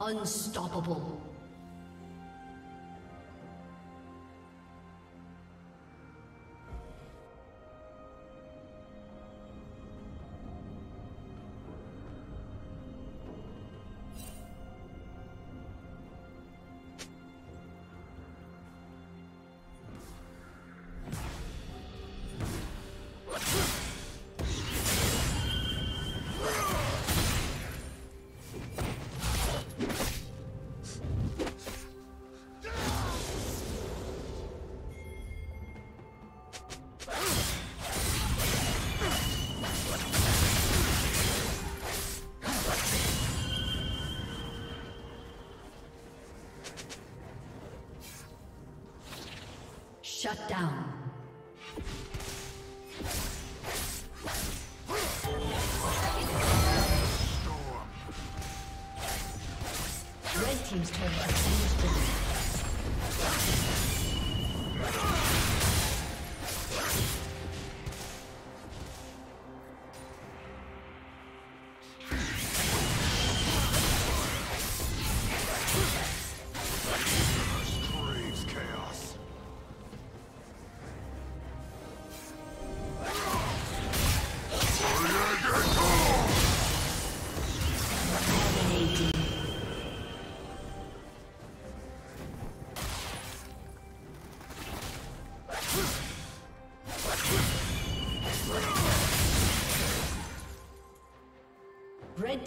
Unstoppable. Shut down. Red team's turret has been Red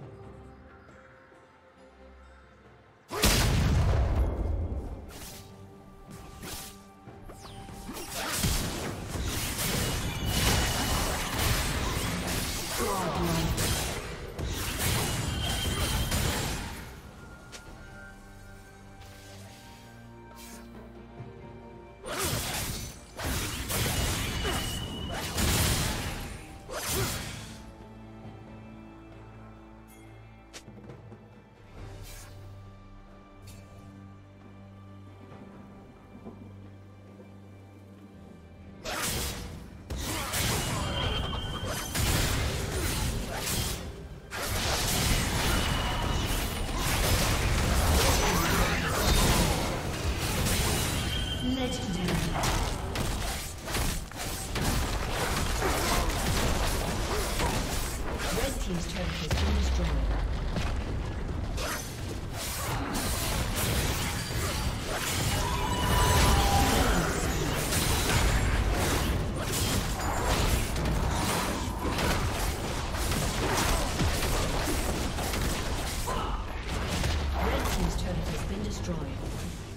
Red team's turret has been destroyed.